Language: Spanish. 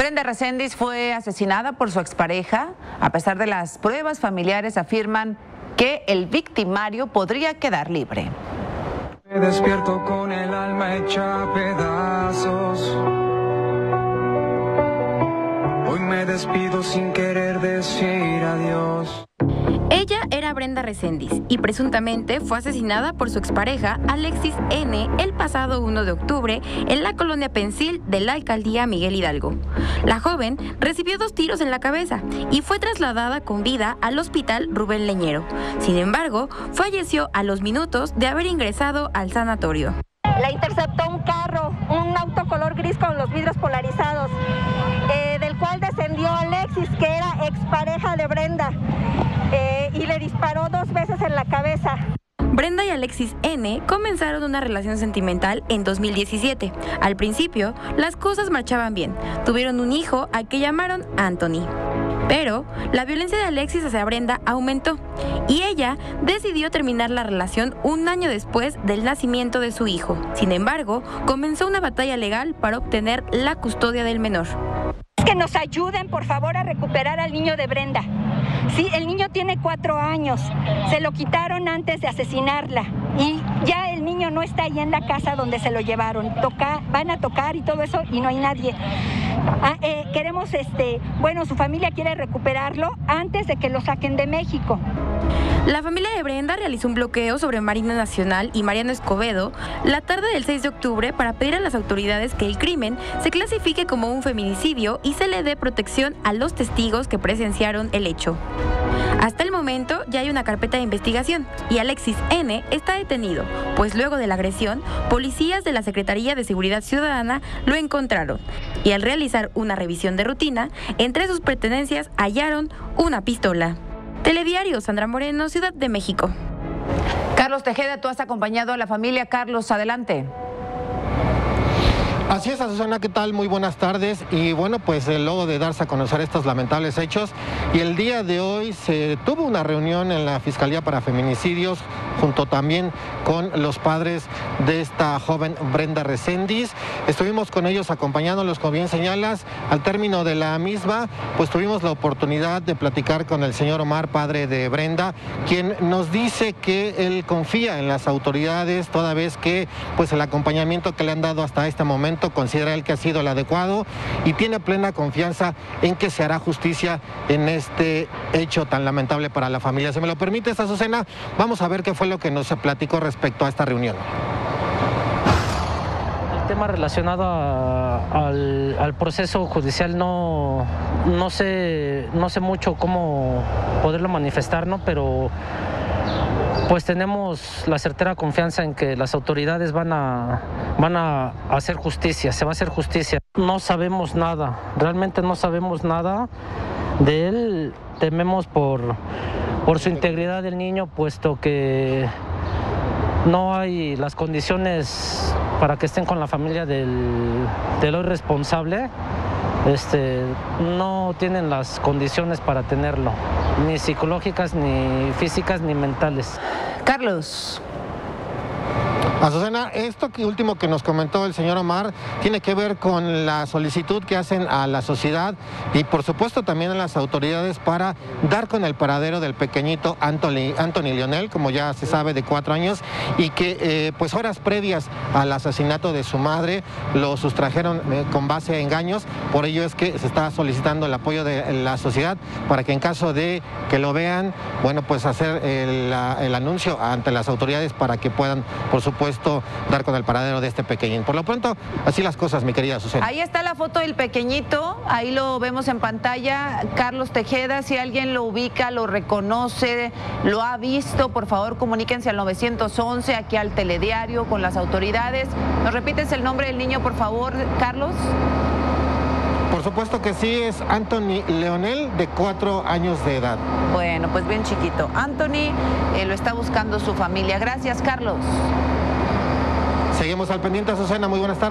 Brenda Reséndiz fue asesinada por su expareja. A pesar de las pruebas, familiares afirman que el victimario podría quedar libre. Me despierto con el alma hecha a pedazos. Hoy me despido sin querer decir adiós. Ella era Brenda Reséndiz y presuntamente fue asesinada por su expareja Alexis N. el pasado 1 de octubre en la colonia Pensil de la alcaldía Miguel Hidalgo. La joven recibió 2 tiros en la cabeza y fue trasladada con vida al hospital Rubén Leñero. Sin embargo, falleció a los minutos de haber ingresado al sanatorio. La interceptó un carro, un auto color gris con los vidrios polarizados, del cual descendió Alexis, que era expareja de Brenda. Y le disparó 2 veces en la cabeza. Brenda y Alexis N. comenzaron una relación sentimental en 2017. Al principio, las cosas marchaban bien. Tuvieron un hijo al que llamaron Anthony. Pero la violencia de Alexis hacia Brenda aumentó y ella decidió terminar la relación 1 año después del nacimiento de su hijo. Sin embargo, comenzó una batalla legal para obtener la custodia del menor. Que nos ayuden, por favor, a recuperar al niño de Brenda. Sí, el niño tiene 4 años, se lo quitaron antes de asesinarla y ya el niño no está ahí en la casa donde se lo llevaron. Van a tocar y todo eso y no hay nadie. Queremos, bueno, su familia quiere recuperarlo antes de que lo saquen de México. La familia de Brenda realizó un bloqueo sobre Marina Nacional y Mariano Escobedo la tarde del 6 de octubre para pedir a las autoridades que el crimen se clasifique como un feminicidio y se le dé protección a los testigos que presenciaron el hecho. Hasta el momento ya hay una carpeta de investigación y Alexis N. está detenido, pues luego de la agresión, policías de la Secretaría de Seguridad Ciudadana lo encontraron y al realizar una revisión de rutina, entre sus pertenencias hallaron una pistola. Telediario, Sandra Moreno, Ciudad de México. Carlos Tejeda, tú has acompañado a la familia. Carlos, adelante. Así es, Susana, ¿qué tal? Muy buenas tardes. Y bueno, pues luego de darse a conocer estos lamentables hechos, y el día de hoy se tuvo una reunión en la Fiscalía para Feminicidios, junto también con los padres de esta joven Brenda Reséndiz. Estuvimos con ellos acompañándolos, como bien señalas. Al término de la misma, pues tuvimos la oportunidad de platicar con el señor Omar, padre de Brenda, quien nos dice que él confía en las autoridades, toda vez que pues el acompañamiento que le han dado hasta este momento considera él que ha sido el adecuado y tiene plena confianza en que se hará justicia en este hecho tan lamentable para la familia. Si me lo permite, Azucena, vamos a ver qué fue lo que nos platicó respecto a esta reunión. El tema relacionado al proceso judicial no sé mucho cómo poderlo manifestar, ¿no? Pero pues tenemos la certera confianza en que las autoridades van a hacer justicia, se va a hacer justicia. No sabemos nada, realmente no sabemos nada de él. Tememos por su integridad del niño, puesto que no hay las condiciones para que estén con la familia del hoy responsable. No tienen las condiciones para tenerlo, ni psicológicas, ni físicas, ni mentales. Carlos. Azucena, esto que último que nos comentó el señor Omar tiene que ver con la solicitud que hacen a la sociedad y por supuesto también a las autoridades para dar con el paradero del pequeñito Anthony Leonel, como ya se sabe, de 4 años, y que pues horas previas al asesinato de su madre lo sustrajeron con base a engaños. Por ello es que se está solicitando el apoyo de la sociedad para que en caso de que lo vean, bueno, pues hacer el anuncio ante las autoridades para que puedan, por supuesto, dar con el paradero de este pequeñín. Por lo pronto, así las cosas, mi querida Susana. Ahí está la foto del pequeñito, ahí lo vemos en pantalla. Carlos Tejeda, si alguien lo ubica, lo reconoce, lo ha visto, por favor comuníquense al 911, aquí al Telediario, con las autoridades. ¿Nos repites el nombre del niño, por favor, Carlos? Por supuesto que sí, es Anthony Leonel, de 4 años de edad. Bueno, pues bien chiquito. Anthony, lo está buscando su familia. Gracias, Carlos. Seguimos al pendiente, Susana. Muy buenas tardes.